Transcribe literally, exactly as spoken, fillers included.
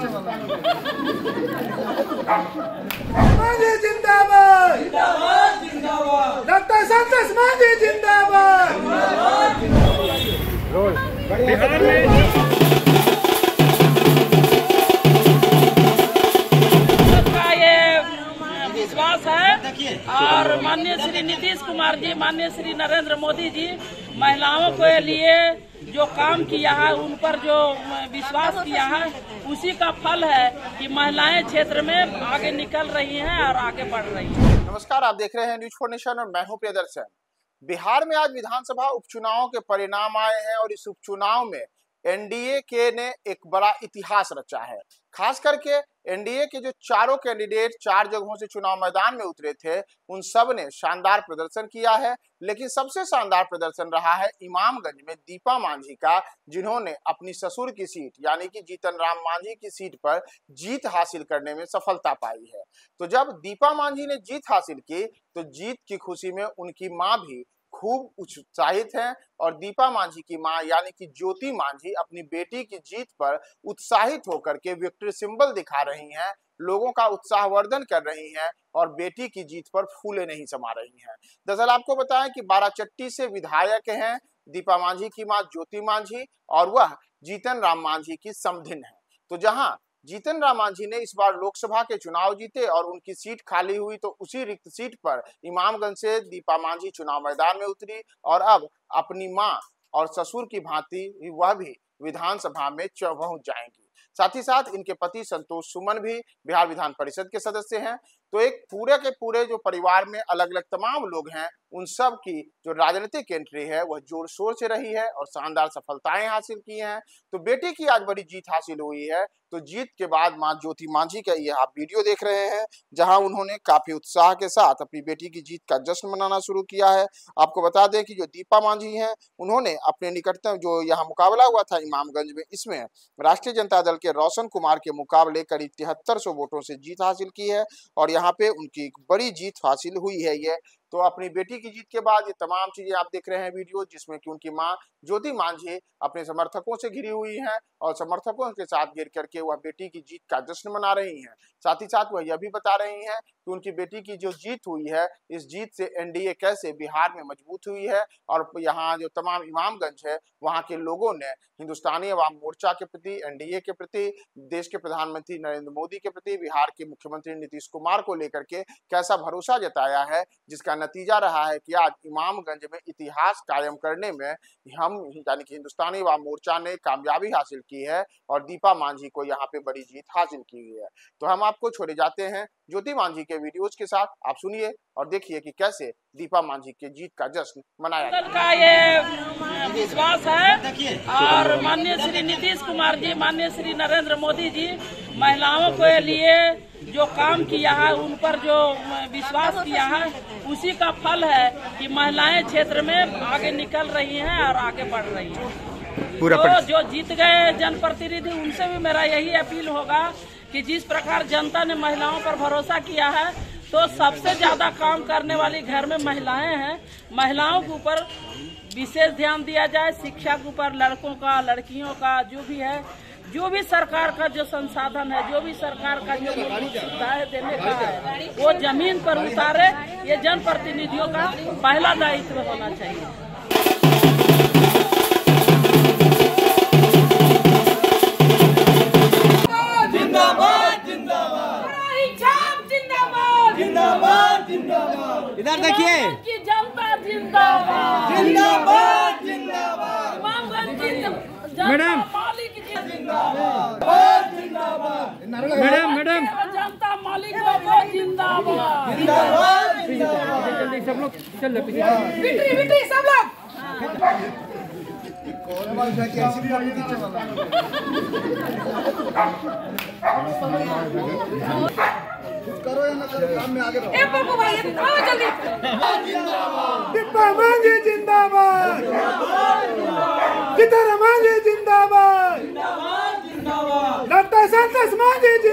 मांझी जिंदाबाद जिंदाबाद डॉक्टर संतोष मांझी जिंदाबाद जिंदाबाद। और माननीय श्री नीतीश कुमार जी, माननीय श्री नरेंद्र मोदी जी, महिलाओं के लिए जो काम किया है, उन पर जो विश्वास किया है, उसी का फल है कि महिलाएं क्षेत्र में आगे निकल रही हैं और आगे बढ़ रही हैं। नमस्कार, आप देख रहे हैं न्यूज़ फोर्नेशन और मैं हूं प्रियदर्शन। बिहार में आज विधानसभा उपचुनाव के परिणाम आए हैं और इस उपचुनाव में एनडीए के ने एक बड़ा इतिहास रचा है। खास करके एनडीए के जो चारों कैंडिडेट चार जगहों से चुनाव मैदान में उतरे थे, उन सब ने शानदार प्रदर्शन किया है। लेकिन सबसे शानदार प्रदर्शन रहा है इमामगंज में दीपा मांझी का, जिन्होंने अपनी ससुर की सीट यानी कि जीतन राम मांझी की सीट पर जीत हासिल करने में सफलता पाई है। तो जब दीपा मांझी ने जीत हासिल की तो जीत की खुशी में उनकी माँ भी खूब उत्साहित हैं और दीपा मांझी की मां यानी कि ज्योति मांझी अपनी बेटी की जीत पर उत्साहित होकर के विक्ट्री सिंबल दिखा रही हैं, लोगों का उत्साहवर्धन कर रही हैं और बेटी की जीत पर फूले नहीं समा रही हैं। दरअसल आपको बताएं कि बाराचट्टी से विधायक हैं दीपा मांझी की मां ज्योति मांझी और वह जीतन राम मांझी की समधिन है। तो जहाँ जीतन राम मांझी ने इस बार लोकसभा के चुनाव जीते और उनकी सीट खाली हुई, तो उसी रिक्त सीट पर इमामगंज से दीपा मांझी चुनाव मैदान में उतरी और अब अपनी मां और ससुर की भांति वह भी विधानसभा में पहुंच जाएंगी। साथ ही साथ इनके पति संतोष सुमन भी बिहार विधान परिषद के सदस्य हैं। तो एक पूरे के पूरे जो परिवार में अलग अलग तमाम लोग हैं, उन सब की जो राजनीतिक एंट्री है वह जोर शोर से रही है और शानदार सफलताएं हासिल की हैं। तो बेटी की आज बड़ी जीत हासिल हुई है। तो जीत के बाद मां ज्योति मांझी का यह आप वीडियो देख रहे हैं, जहां उन्होंने काफी उत्साह के साथ अपनी बेटी की जीत का जश्न मनाना शुरू किया है। आपको बता दें कि जो दीपा मांझी हैं, उन्होंने अपने निकटतम जो यहाँ मुकाबला हुआ था इमामगंज में, इसमें राष्ट्रीय जनता दल के रोशन कुमार के मुकाबले करीब तिहत्तर सौ वोटों से जीत हासिल की है और यहाँ पे उनकी बड़ी जीत हासिल हुई है। ये तो अपनी बेटी की जीत के बाद ये तमाम चीजें आप देख रहे हैं वीडियो, जिसमें कि उनकी मां ज्योति मांझी अपने समर्थकों से घिरी हुई हैं और समर्थकों के साथ घिर करके वह बेटी की जीत का जश्न मना रही हैं। साथ ही साथ वह यह भी बता रही हैं कि उनकी बेटी की जो जीत हुई है, इस जीत से एनडीए कैसे बिहार में मजबूत हुई है और यहाँ जो तमाम इमामगंज है वहाँ के लोगों ने हिंदुस्तानी अवाम मोर्चा के प्रति, एनडीए के प्रति, देश के प्रधानमंत्री नरेंद्र मोदी के प्रति, बिहार के मुख्यमंत्री नीतीश कुमार को लेकर के कैसा भरोसा जताया है, जिसका नतीजा रहा है कि आज इमामगंज में इतिहास कायम करने में हम यानी कि हिंदुस्तानी अवाम मोर्चा ने कामयाबी हासिल की है और दीपा मांझी को यहाँ पे बड़ी जीत हासिल की है। तो हम आपको छोड़े जाते हैं ज्योति मांझी के वीडियोज के साथ। आप सुनिए और देखिए कि कैसे दीपा मांझी के जीत का जश्न मनाया दल का ये विश्वास है। और माननीय श्री नीतीश कुमार जी, माननीय श्री नरेंद्र मोदी जी, महिलाओं के लिए जो काम किया है, उन पर जो विश्वास किया है, उसी का फल है कि महिलाएं क्षेत्र में आगे निकल रही हैं और आगे बढ़ रही हैं। तो जो जीत गए जनप्रतिनिधि, उनसे भी मेरा यही अपील होगा कि जिस प्रकार जनता ने महिलाओं पर भरोसा किया है, तो सबसे ज्यादा काम करने वाली घर में महिलाएं हैं। महिलाओं के ऊपर विशेष ध्यान दिया जाए, शिक्षा के ऊपर, लड़कों का, लड़कियों का, जो भी है, जो भी सरकार का जो संसाधन है, जो भी सरकार का जो सुविधाएं देने का है, वो जमीन पर उतारे। ये जनप्रतिनिधियों का पहला दायित्व होना चाहिए। जिंदाबाद जिंदाबाद जिंदाबाद जिंदाबाद। इधर देखिए कि जनता जिंदाबाद जिंदाबाद जिंदाबाद। मैडम जिंदाबाद मैडम मैडम जनता मालिक जिंदाबाद जिंदाबाद जिंदाबाद। सब लोग चल बिट्री सब लोग करो या ना करो, काम में आगे बढ़ो। ए बाबू भाई आओ जल्दी। जिंदाबाद दीपा मांझी जिंदाबाद जिंदाबाद। जितना मांझी जिंदाबाद जिंदाबाद। डॉक्टर संतोष मांझी